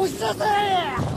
我射死你！